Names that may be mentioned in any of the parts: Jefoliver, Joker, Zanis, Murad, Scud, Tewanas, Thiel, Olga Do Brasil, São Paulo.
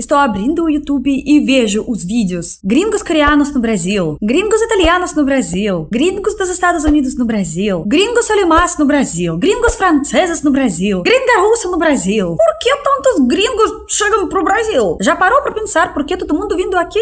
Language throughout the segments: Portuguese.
Estou abrindo o YouTube e vejo os vídeos gringos coreanos no Brasil, gringos italianos no Brasil, gringos dos Estados Unidos no Brasil, gringos alemães no Brasil, gringos franceses no Brasil, gringa russa no Brasil. Por que tantos gringos chegam pro Brasil? Já parou pra pensar por que todo mundo vindo aqui?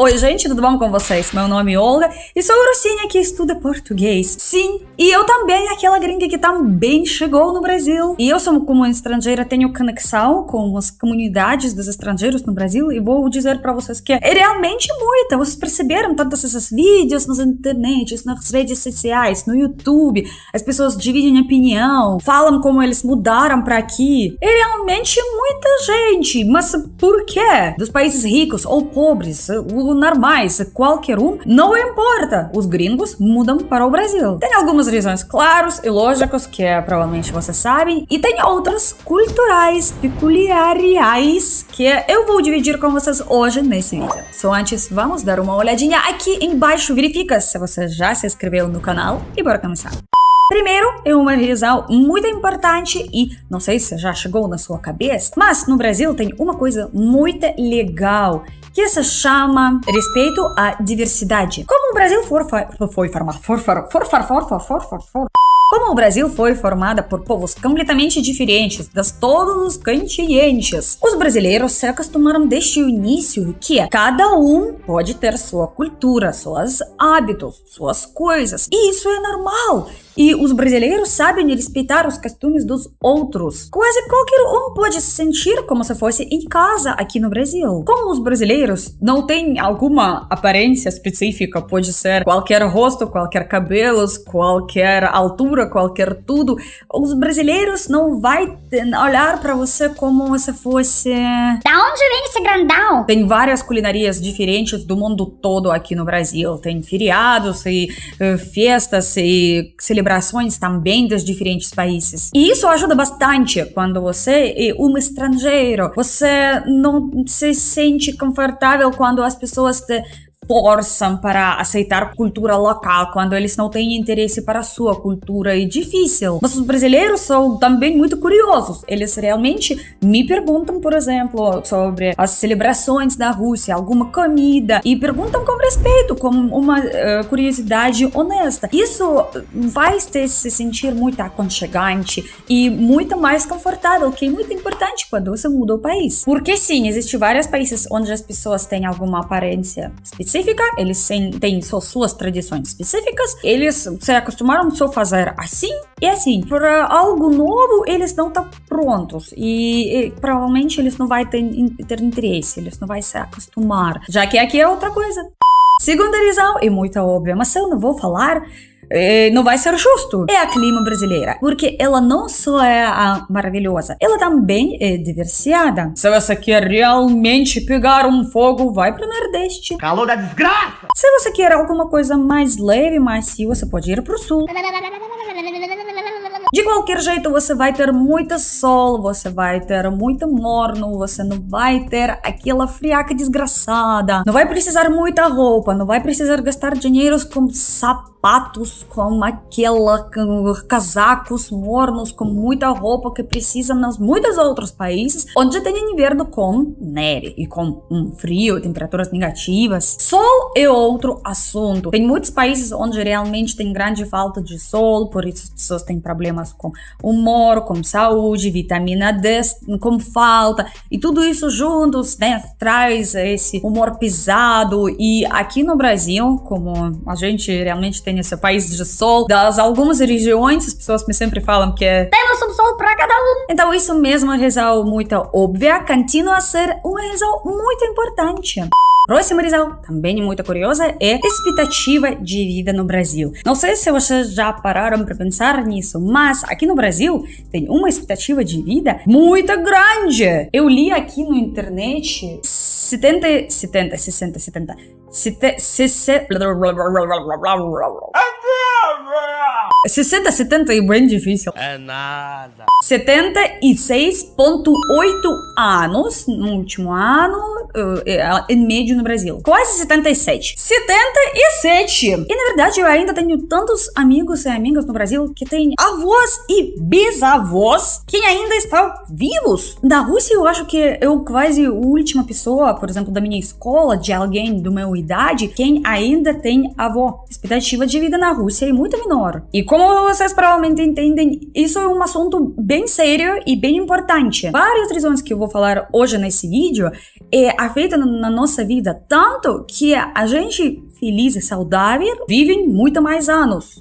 Oi, gente, tudo bom com vocês? Meu nome é Olga e sou a russinha que estuda português. Sim, e eu também, aquela gringa que também chegou no Brasil. E eu, como estrangeira, tenho conexão com as comunidades dos estrangeiros no Brasil e vou dizer pra vocês que é realmente muita. Vocês perceberam todos esses vídeos nas internet, nas redes sociais, no YouTube. As pessoas dividem opinião, falam como eles mudaram pra aqui. É realmente muita gente. Mas por quê? Dos países ricos ou pobres, normais, qualquer um, não importa, os gringos mudam para o Brasil. Tem algumas razões claras e lógicas que provavelmente vocês sabem, e tem outras culturais, peculiares, que eu vou dividir com vocês hoje nesse vídeo. Só antes, vamos dar uma olhadinha aqui embaixo, verifica se você já se inscreveu no canal e bora começar. Primeiro, é uma razão muito importante e não sei se já chegou na sua cabeça, mas no Brasil tem uma coisa muito legal que se chama respeito à diversidade. Como o Brasil foi formado por povos completamente diferentes de todos os continentes, os brasileiros se acostumaram desde o início que cada um pode ter sua cultura, seus hábitos, suas coisas. E isso é normal. E os brasileiros sabem respeitar os costumes dos outros. Quase qualquer um pode se sentir como se fosse em casa aqui no Brasil. Como os brasileiros não têm alguma aparência específica, pode ser qualquer rosto, qualquer cabelos, qualquer altura, qualquer tudo, os brasileiros não vão olhar para você como se fosse... Da onde vem esse grandão? Tem várias culinarias diferentes do mundo todo aqui no Brasil. Tem feriados e festas e celebrações também dos diferentes países. E isso ajuda bastante quando você é um estrangeiro. Você não se sente confortável quando as pessoas te forçam para aceitar cultura local, quando eles não têm interesse para a sua cultura. É difícil. Mas os brasileiros são também muito curiosos. Eles realmente me perguntam, por exemplo, sobre as celebrações da Rússia, alguma comida, e perguntam com respeito, com uma curiosidade honesta. Isso vai te se sentir muito aconchegante e muito mais confortável, que é muito importante quando você muda o país. Porque sim, existem vários países onde as pessoas têm alguma aparência específica. Eles têm suas tradições específicas, eles se acostumaram só a fazer assim e assim. Para algo novo, eles não estão prontos e provavelmente eles não vão ter interesse, eles não vão se acostumar, já que aqui é outra coisa. Segunda razão é muito óbvia, mas eu não vou falar, não vai ser justo. É a clima brasileira, porque ela não só é maravilhosa, ela também é diversificada. Se você quer realmente pegar um fogo, vai pro Nordeste. Calor da desgraça! Se você quer alguma coisa mais leve, macia, você pode ir pro Sul. De qualquer jeito, você vai ter muito sol, você vai ter muito morno, você não vai ter aquela friaca desgraçada, não vai precisar muita roupa, não vai precisar gastar dinheiro com sapatos, com casacos mornos, com muita roupa que precisa nos muitos outros países, onde tem inverno com neve e com frio, temperaturas negativas. Sol é outro assunto. Tem muitos países onde realmente tem grande falta de sol, por isso as pessoas têm problemas com humor, com saúde, vitamina D, com falta, e tudo isso juntos, né, traz esse humor pesado. E aqui no Brasil, como a gente realmente tem esse país de sol, das algumas regiões, as pessoas me sempre falam que temos um sol para cada um. Então isso mesmo é uma razão muito óbvia, continua a ser uma razão muito importante. Próxima razão, também muito curiosa, é expectativa de vida no Brasil. Não sei se vocês já pararam para pensar nisso, mas aqui no Brasil tem uma expectativa de vida muito grande. Eu li aqui na internet 60... 60-70 é bem difícil. É nada. 76,8 anos no último ano, em médio no Brasil. Quase 77. 77! E na verdade eu ainda tenho tantos amigos e amigas no Brasil que têm avós e bisavós que ainda estão vivos. Da Rússia eu acho que eu quase a última pessoa, por exemplo, da minha escola, de alguém do meu idade, quem ainda tem avó. Expectativa de vida na Rússia é muito menor. E como vocês provavelmente entendem, isso é um assunto bem sério e bem importante. Várias razões que eu vou falar hoje nesse vídeo afetam na nossa vida tanto que a gente feliz e saudável vive muito mais anos.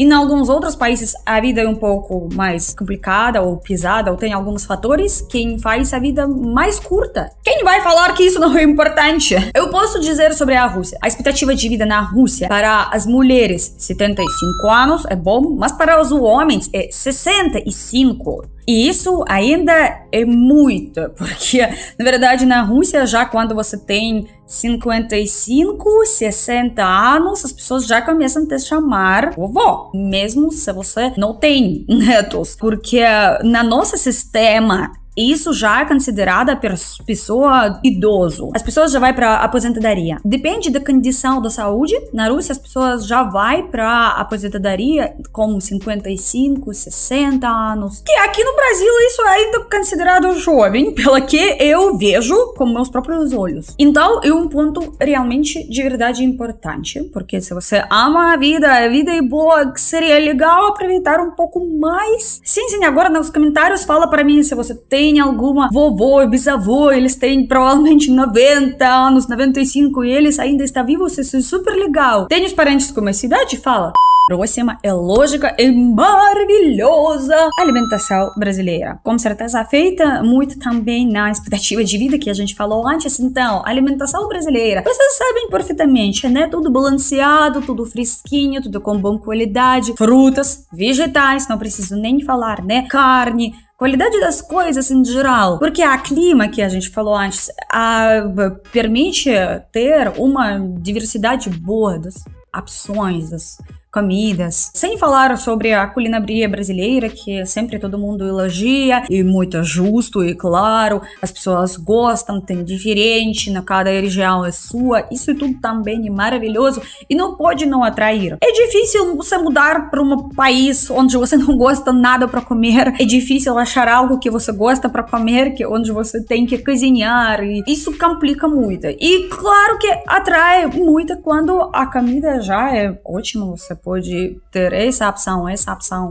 E em alguns outros países a vida é um pouco mais complicada ou pesada, ou tem alguns fatores que faz a vida mais curta. Quem vai falar que isso não é importante? Eu posso dizer sobre a Rússia. A expectativa de vida na Rússia para as mulheres 75 anos é bom, mas para os homens é 65. E isso ainda é muito, porque na verdade na Rússia já quando você tem 55, 60 anos, as pessoas já começam a te chamar vovó, mesmo se você não tem netos, porque na nosso sistema isso já é considerada pessoa idoso. As pessoas já vai para aposentadoria. Depende da condição da saúde. Na Rússia as pessoas já vai para aposentadoria com 55, 60 anos. Que aqui no Brasil isso ainda é considerado jovem, pelo que eu vejo com meus próprios olhos. Então é um ponto realmente de verdade importante, porque se você ama a vida é boa, seria legal aproveitar um pouco mais. Sim, agora nos comentários fala para mim se você tem alguma vovô, bisavô, eles têm provavelmente 90 anos, 95 e eles ainda estão vivos, isso é super legal. Tem os parentes com mais idade? Fala. Próxima é lógica e maravilhosa alimentação brasileira. Com certeza afeta muito também na expectativa de vida que a gente falou antes. Então, alimentação brasileira, vocês sabem perfeitamente, né? Tudo balanceado, tudo fresquinho, tudo com boa qualidade. Frutas, vegetais, não preciso nem falar, né? Carne, qualidade das coisas em geral, porque a clima que a gente falou antes permite ter uma diversidade boa das opções, das comidas. Sem falar sobre a culinária brasileira, que sempre todo mundo elogia, e muito justo, e claro, as pessoas gostam, tem diferente, na cada região é sua, isso tudo também é maravilhoso, e não pode não atrair. É difícil você mudar para um país onde você não gosta nada para comer, é difícil achar algo que você gosta para comer, que onde você tem que cozinhar, e isso complica muito. E claro que atrai muito quando a comida já é ótima, você pode ter essa opção.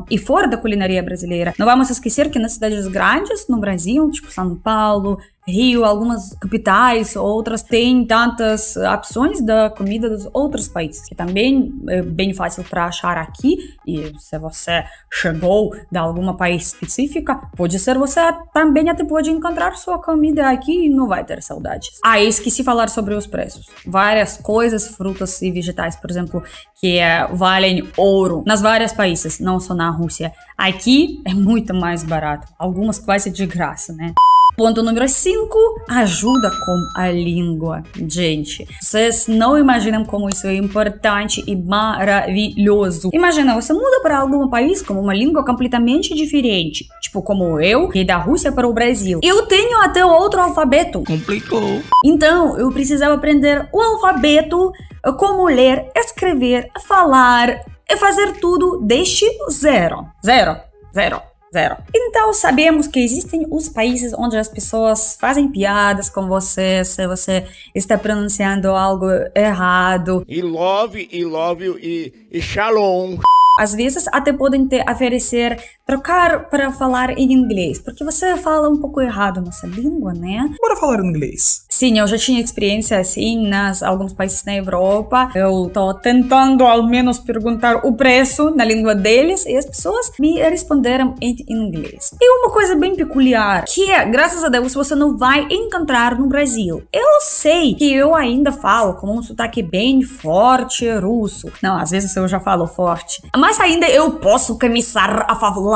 E fora da culinária brasileira, não vamos esquecer que nas cidades grandes no Brasil, tipo São Paulo, Rio, algumas capitais, outras têm tantas opções da comida dos outros países, que também é bem fácil para achar aqui. E se você chegou de algum país específico, pode ser você também até pode encontrar sua comida aqui e não vai ter saudades. Ah, esqueci de falar sobre os preços. Várias coisas, frutas e vegetais, por exemplo, que valem ouro nas vários países, não só na Rússia. Aqui é muito mais barato, algumas quase de graça, né? Ponto número 5, ajuda com a língua. Gente, vocês não imaginam como isso é importante e maravilhoso. Imagina, você muda para algum país com uma língua completamente diferente. Tipo como eu, que é da Rússia para o Brasil. Eu tenho até outro alfabeto. Complicou. Então, eu precisava aprender o alfabeto, como ler, escrever, falar e fazer tudo desde zero. Então sabemos que existem os países onde as pessoas fazem piadas com você se você está pronunciando algo errado. E love, e shalom. Às vezes até podem te oferecer trocar para falar em inglês, porque você fala um pouco errado nossa língua, né? Bora falar em inglês. Sim, eu já tinha experiência assim nas alguns países na Europa. Eu tô tentando ao menos perguntar o preço na língua deles e as pessoas me responderam em inglês. E uma coisa bem peculiar que, graças a Deus, você não vai encontrar no Brasil. Eu sei que eu ainda falo com um sotaque bem forte russo. Não, às vezes eu já falo forte. Mas ainda eu posso começar a falar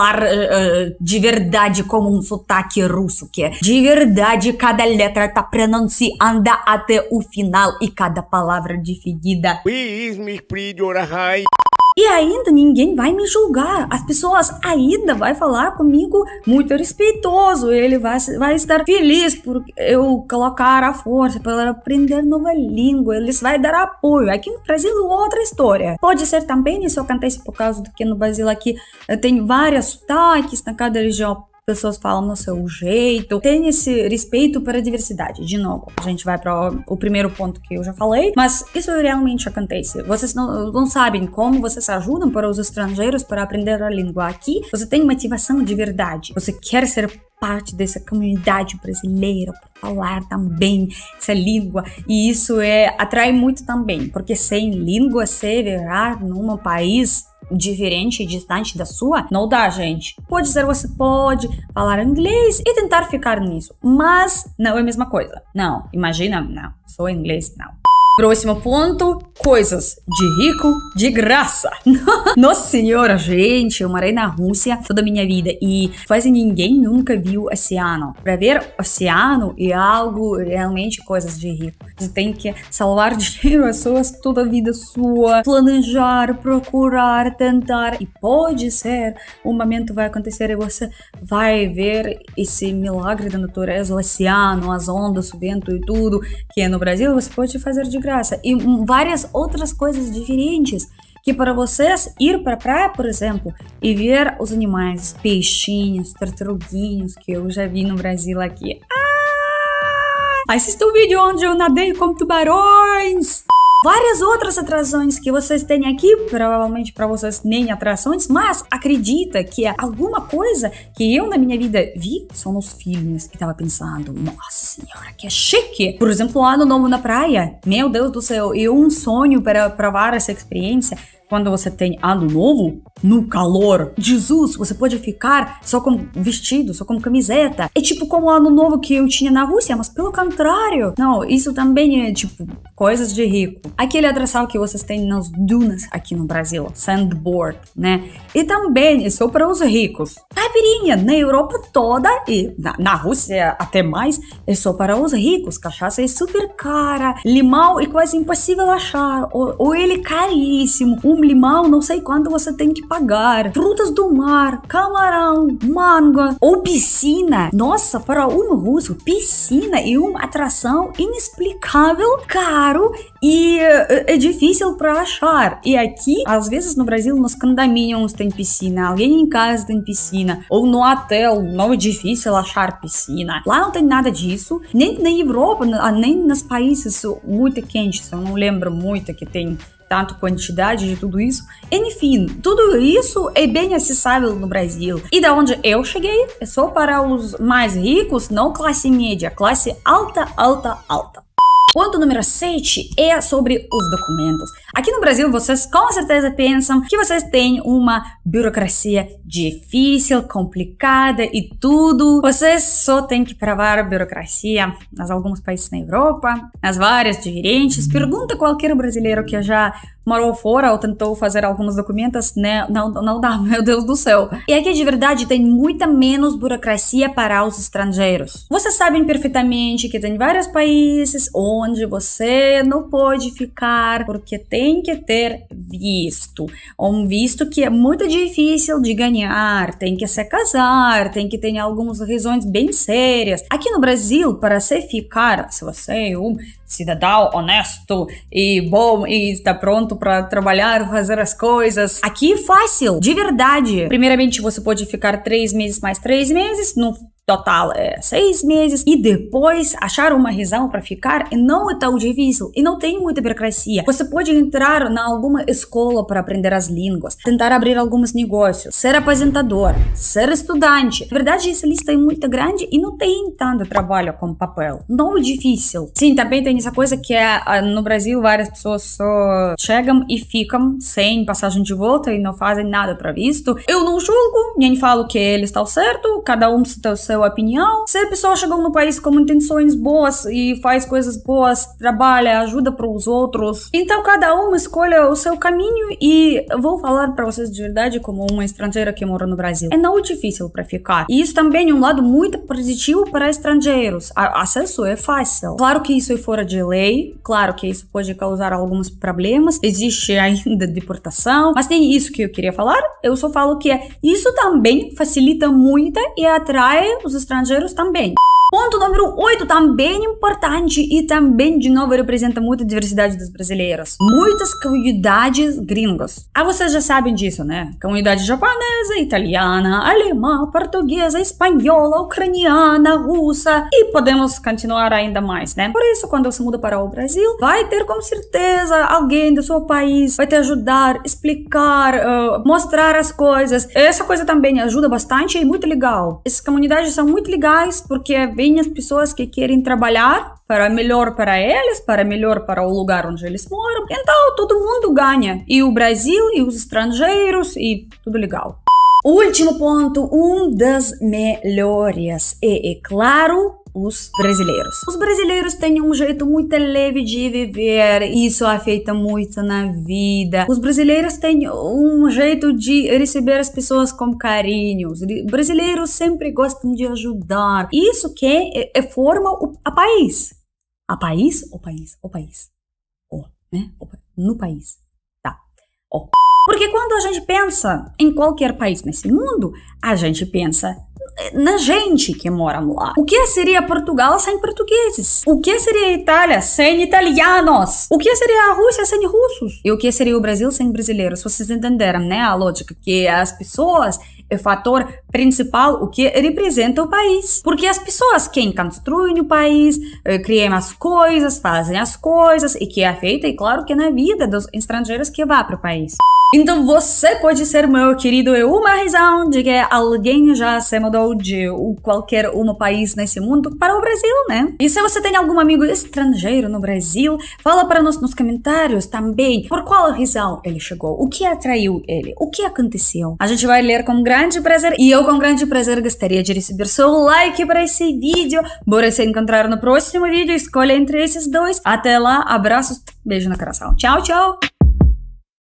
de verdade como um sotaque russo, que de verdade cada letra tá pronunciada se anda até o final e cada palavra dividida. E ainda ninguém vai me julgar. As pessoas ainda vão falar comigo muito respeitoso. Ele vai estar feliz por eu colocar a força, por aprender nova língua. Eles vão dar apoio. Aqui no Brasil é outra história. Pode ser também, isso acontece por causa do que no Brasil aqui tem vários sotaques na cada região. Pessoas falam no seu jeito. Tem esse respeito para a diversidade. De novo, a gente vai para o primeiro ponto que eu já falei, mas isso realmente acontece. Vocês não sabem como vocês ajudam para os estrangeiros para aprender a língua aqui. Você tem motivação de verdade. Você quer ser parte dessa comunidade brasileira para falar também essa língua. E isso atrai muito também, porque sem língua se virar num país diferente e distante da sua, não dá, gente. Pode ser, você pode falar inglês e tentar ficar nisso, mas não é a mesma coisa. Não, imagina, não, só inglês, não. Próximo ponto, coisas de rico de graça. Nossa senhora, gente, eu morei na Rússia toda a minha vida e quase ninguém nunca viu oceano. Para ver oceano é algo realmente coisas de rico. Você tem que salvar dinheiro, as suas toda a vida sua, planejar, procurar, tentar. E pode ser, um momento vai acontecer e você vai ver esse milagre da natureza, o oceano, as ondas, o vento e tudo que no Brasil você pode fazer de graça. E várias outras coisas diferentes que para vocês ir para a praia, por exemplo, e ver os animais, peixinhos, tartaruguinhos que eu já vi no Brasil aqui. Assista o vídeo onde eu nadei com tubarões. Várias outras atrações que vocês têm aqui, provavelmente para vocês nem atrações, mas acredita que alguma coisa que eu na minha vida vi são os filmes e tava pensando, nossa senhora, que chique! Por exemplo, Ano Novo na praia, meu Deus do céu, é um sonho para provar essa experiência. Quando você tem Ano Novo, no calor, Jesus, você pode ficar só com vestido, só com camiseta. É tipo como Ano Novo que eu tinha na Rússia, mas pelo contrário. Não, isso também é tipo coisas de rico. Aquele atração que vocês têm nas dunas aqui no Brasil, sandboard, né? E também é só para os ricos. Caipirinha na Europa toda e na Rússia até mais, é só para os ricos. Cachaça é super cara, limão é quase impossível achar, ou ele é caríssimo. Limão, não sei quanto você tem que pagar. Frutas do mar, camarão, manga ou piscina. Nossa, para um russo, piscina é uma atração inexplicável, caro e é difícil para achar. E aqui, às vezes no Brasil, nos condomínios tem piscina, alguém em casa tem piscina, ou no hotel, não é difícil achar piscina. Lá não tem nada disso, nem na Europa, nem nos países muito quentes, eu não lembro muito que tem tanto quantidade de tudo isso. Enfim, tudo isso é bem acessível no Brasil. E da onde eu cheguei, é só para os mais ricos, não classe média, classe alta, alta, alta. Ponto número 7 é sobre os documentos. Aqui no Brasil, vocês com certeza pensam que vocês têm uma burocracia difícil, complicada e tudo. Vocês só têm que provar a burocracia nas alguns países na Europa, nas várias diferentes. Pergunta qualquer brasileiro que já morou fora ou tentou fazer alguns documentos, né? Não dá, meu Deus do céu. E aqui de verdade tem muita menos burocracia para os estrangeiros. Vocês sabem perfeitamente que tem vários países onde você não pode ficar porque tem que ter visto. Um visto que é muito difícil de ganhar, tem que se casar, tem que ter algumas razões bem sérias. Aqui no Brasil, para se ficar, se você é um cidadão honesto e bom e está pronto para trabalhar, fazer as coisas. Aqui é fácil, de verdade. Primeiramente, você pode ficar 3 meses mais 3 meses, no total é 6 meses, e depois achar uma razão para ficar. E não é tão difícil, e não tem muita burocracia. Você pode entrar na alguma escola para aprender as línguas, tentar abrir alguns negócios, ser aposentador, ser estudante. Na verdade, essa lista é muito grande e não tem tanto trabalho com papel. Não é difícil. Sim, também tem essa coisa que no Brasil várias pessoas só chegam e ficam sem passagem de volta e não fazem nada para visto. Eu não julgo, nem falo que eles estão certo, cada um está o seu seu opinião. Se a pessoa chegou no país com intenções boas e faz coisas boas, trabalha, ajuda para os outros, então cada um escolha o seu caminho. E vou falar para vocês de verdade, como uma estrangeira que mora no Brasil, é não difícil para ficar. E isso também é um lado muito positivo para estrangeiros. Acesso é fácil. Claro que isso é fora de lei, claro que isso pode causar alguns problemas, existe ainda deportação, mas tem isso que eu queria falar. Eu só falo que isso também facilita muito e atrai os estrangeiros também. Ponto número 8, também importante e também, de novo, representa muita diversidade dos brasileiros. Muitas comunidades gringos. Ah, vocês já sabem disso, né? Comunidade japonesa, italiana, alemã, portuguesa, espanhola, ucraniana, russa, e podemos continuar ainda mais, né? Por isso, quando você muda para o Brasil, vai ter com certeza alguém do seu país, vai te ajudar, explicar, mostrar as coisas. Essa coisa também ajuda bastante e é muito legal. Essas comunidades são muito legais porque vêm as pessoas que querem trabalhar para melhor para eles, para melhor para o lugar onde eles moram. Então todo mundo ganha, e o Brasil, e os estrangeiros, e tudo legal. Último ponto, um das melhores, e é claro, os brasileiros. Os brasileiros têm um jeito muito leve de viver, isso afeta muito na vida. Os brasileiros têm um jeito de receber as pessoas com carinho. Os brasileiros sempre gostam de ajudar. Isso que forma o país. A país? O país. O país. O, né? No país. Tá. O. Porque quando a gente pensa em qualquer país nesse mundo, a gente pensa na gente que mora lá. O que seria Portugal sem portugueses? O que seria a Itália sem italianos? O que seria a Rússia sem russos? E o que seria o Brasil sem brasileiros? Vocês entenderam, né, a lógica? Que as pessoas é o fator principal, o que representa o país. Porque as pessoas quem constroem o país, criam as coisas, fazem as coisas, e que afeta, e claro, que na vida dos estrangeiros que vão para o país. Então você pode ser, meu querido, é uma razão de que alguém já se mudou de qualquer um país nesse mundo para o Brasil, né? E se você tem algum amigo estrangeiro no Brasil, fala para nós nos comentários também por qual razão ele chegou, o que atraiu ele, o que aconteceu. A gente vai ler com grande prazer, e eu com grande prazer gostaria de receber seu like para esse vídeo. Bora se encontrar no próximo vídeo, escolha entre esses dois. Até lá, abraços, beijo no coração. Tchau, tchau!